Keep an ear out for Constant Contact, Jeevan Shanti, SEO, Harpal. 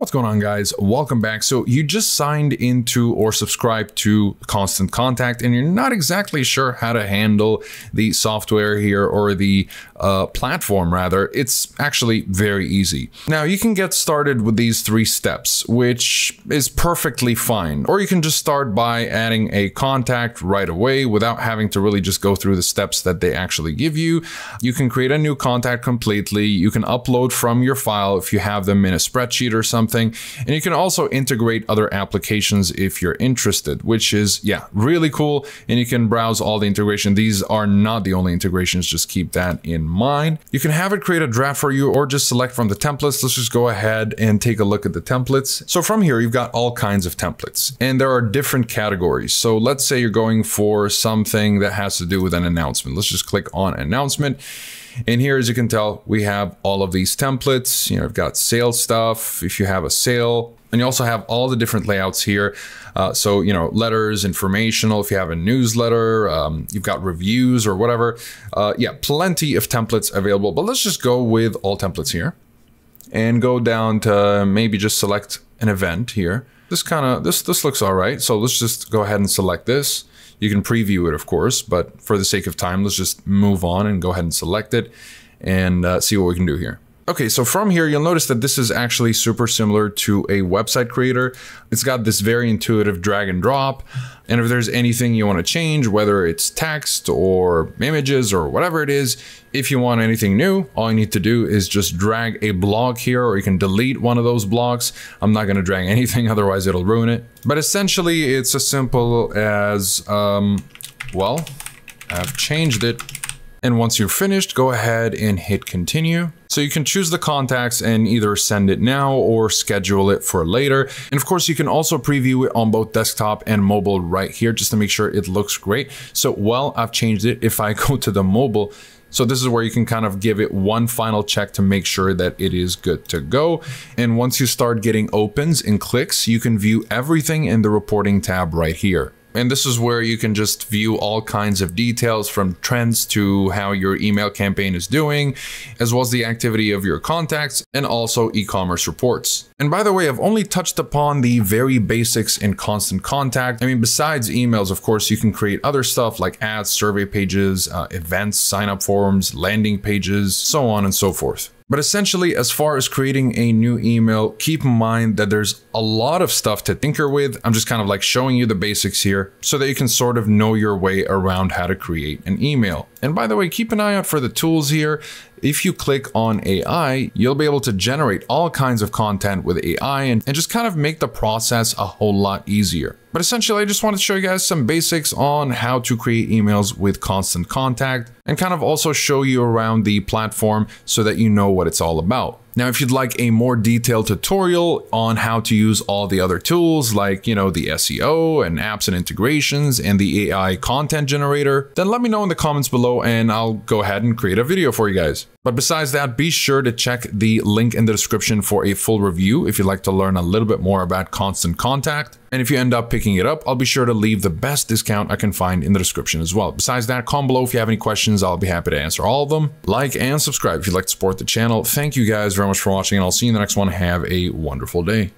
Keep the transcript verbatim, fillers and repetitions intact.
What's going on, guys? Welcome back. So you just signed into or subscribed to Constant Contact, and you're not exactly sure how to handle the software here, or the uh, platform rather. It's actually very easy. Now you can get started with these three steps, which is perfectly fine. Or you can just start by adding a contact right away without having to really just go through the steps that they actually give you. You can create a new contact completely. You can upload from your file if you have them in a spreadsheet or something. Thing. And you can also integrate other applications if you're interested, which is, yeah, really cool. And you can browse all the integration. These are not the only integrations, just keep that in mind. You can have it create a draft for you, or just select from the templates. Let's just go ahead and take a look at the templates. So from here, you've got all kinds of templates, and there are different categories. So let's say you're going for something that has to do with an announcement. Let's just click on announcement. And here, as you can tell, we have all of these templates. You know, I've got sales stuff, if you have a sale. And you also have all the different layouts here. Uh, so, you know, letters, informational, if you have a newsletter, um, you've got reviews or whatever. Uh, yeah, plenty of templates available. But let's just go with all templates here and go down to maybe just select an event here. This kind of, this, this looks all right. So let's just go ahead and select this. You can preview it, of course, but for the sake of time, let's just move on and go ahead and select it and uh, see what we can do here. Okay, so from here, you'll notice that this is actually super similar to a website creator. It's got this very intuitive drag and drop. And if there's anything you want to change, whether it's text or images or whatever it is, if you want anything new, all you need to do is just drag a block here, or you can delete one of those blocks. I'm not going to drag anything, otherwise it'll ruin it. But essentially, it's as simple as, um, well, I've changed it. And once you're finished, go ahead and hit continue. So you can choose the contacts and either send it now or schedule it for later. And of course, you can also preview it on both desktop and mobile right here, just to make sure it looks great. So well, I've changed it. If I go to the mobile, so this is where you can kind of give it one final check to make sure that it is good to go. And once you start getting opens and clicks, you can view everything in the reporting tab right here. And this is where you can just view all kinds of details, from trends to how your email campaign is doing, as well as the activity of your contacts, and also e-commerce reports. And by the way, I've only touched upon the very basics in Constant Contact. I mean, besides emails, of course, you can create other stuff like ads, survey pages, uh, events, sign-up forms, landing pages, so on and so forth. But essentially, as far as creating a new email, keep in mind that there's a lot of stuff to tinker with. I'm just kind of like showing you the basics here so that you can sort of know your way around how to create an email. And by the way, keep an eye out for the tools here. If you click on A I, you'll be able to generate all kinds of content with A I and, and just kind of make the process a whole lot easier. But essentially, I just wanted to show you guys some basics on how to create emails with Constant Contact, and kind of also show you around the platform so that you know what it's all about. Now, if you'd like a more detailed tutorial on how to use all the other tools, like, you know, the S E O and apps and integrations and the A I content generator, then let me know in the comments below and I'll go ahead and create a video for you guys. But besides that, be sure to check the link in the description for a full review if you'd like to learn a little bit more about Constant Contact. And if you end up picking it up, I'll be sure to leave the best discount I can find in the description as well. Besides that, comment below if you have any questions. I'll be happy to answer all of them. Like and subscribe if you'd like to support the channel. Thank you guys very much for watching, and I'll see you in the next one. Have a wonderful day.